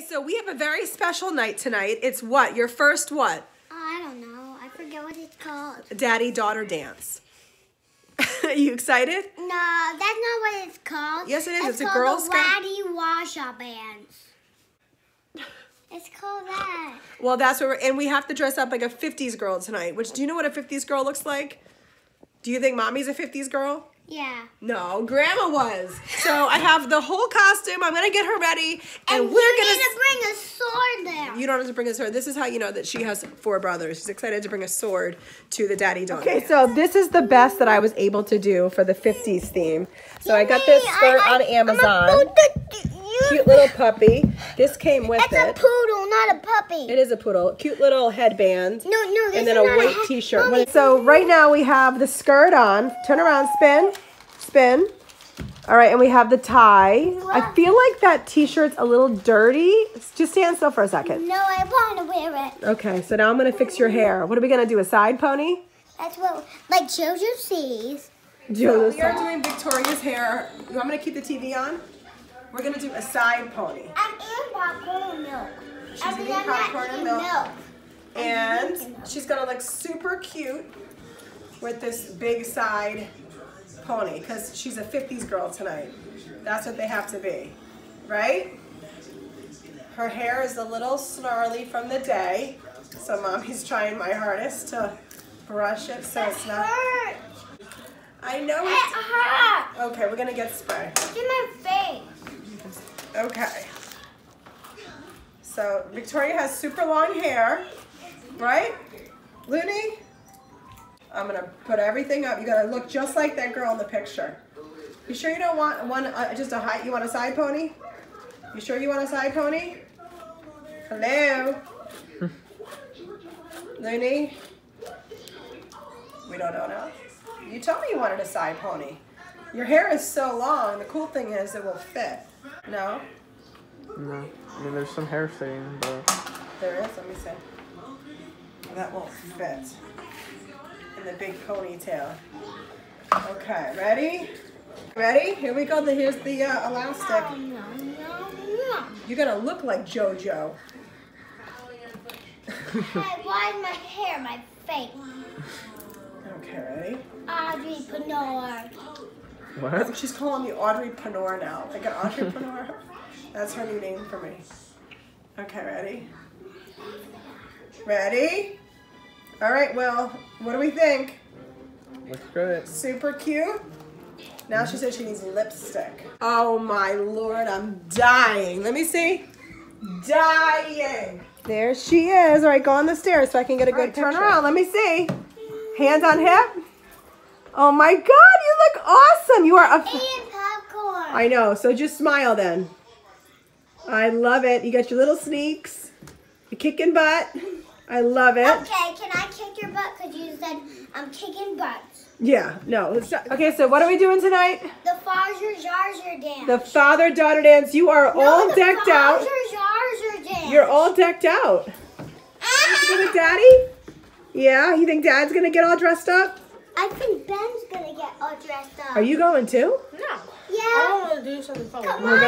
Okay, so we have a very special night tonight. It's what? Your first what? I don't know. I forget what it's called. Daddy-daughter dance. Are you excited? No, that's not what it's called. Yes, it is. It's a Girl Scout. It's called the Waddy Washa Bands. It's called that. Well, that's what we're... And we have to dress up like a 50s girl tonight, which... Do you know what a 50s girl looks like? Do you think Mommy's a 50s girl? Yeah. No, Grandma was. So I have the whole costume. I'm gonna get her ready, and we're gonna bring a sword there. You don't have to bring a sword. This is how you know that she has four brothers. She's excited to bring a sword to the daddy daughter. Okay, so this is the best that I was able to do for the 50s theme. So I got this skirt on Amazon. Cute little puppy. This came with it. That's a poodle, not a puppy. It is a poodle. Cute little headband. No, no, this is not a... And then a white t-shirt. So right now we have the skirt on. Turn around, spin. Spin. All right, and we have the tie. Wow. I feel like that t-shirt's a little dirty. Just stand still for a second. No, I want to wear it. Okay, so now I'm going to fix your hair. What are we going to do, a side pony? That's what, like JoJo sees. JoJo. We are doing Victoria's hair. You want me to keep the TV on? We're going to do a side pony. I'm eating popcorn and milk. She's eating popcorn and milk. And she's going to look super cute with this big side pony because she's a 50s girl tonight. That's what they have to be, right? Her hair is a little snarly from the day, so Mommy's trying my hardest to brush it so it's not... I know it's... Okay, we're going to get spray. Look at my face. Okay, so Victoria has super long hair, right, Looney? I'm gonna put everything up. You gotta look just like that girl in the picture. You sure you don't want one? Just a height? You want a side pony? You sure you want a side pony? Hello, Looney? We don't know now. You told me you wanted a side pony. Your hair is so long. The cool thing is it will fit. No? No. I mean, there's some hair staying, but... There is? Let me see. That won't fit. In the big ponytail. Okay, ready? Ready? Here we go. Here's the elastic. You're going to look like JoJo. Why is my hair my face? Okay, ready? Audrey Penor. What? She's calling me Audrey Penor now. Like an entrepreneur. That's her new name for me. Okay, ready? Ready? All right, well, what do we think? Looks good. Super cute. Now she said she needs lipstick. Oh my Lord, I'm dying. Let me see. Dying. There she is. All right, go on the stairs so I can get a good picture. Turn around. Let me see. Hands on hip. Oh my God, you look awesome. You are a... Eating popcorn. I know, so just smile then. I love it. You got your little sneaks. You're kicking butt. I love it. Okay, can I kick your butt? Because you said I'm kicking butt. Yeah, no. Let's not. Okay, so what are we doing tonight? The father-daughter dance. The father-daughter dance. You are all decked out. Father-daughter dance. You're all decked out. You think Daddy? Yeah, you think Dad's going to get all dressed up? I think Ben's gonna get all dressed up. Are you going too? No. Yeah. I don't want to do something fun. Come on.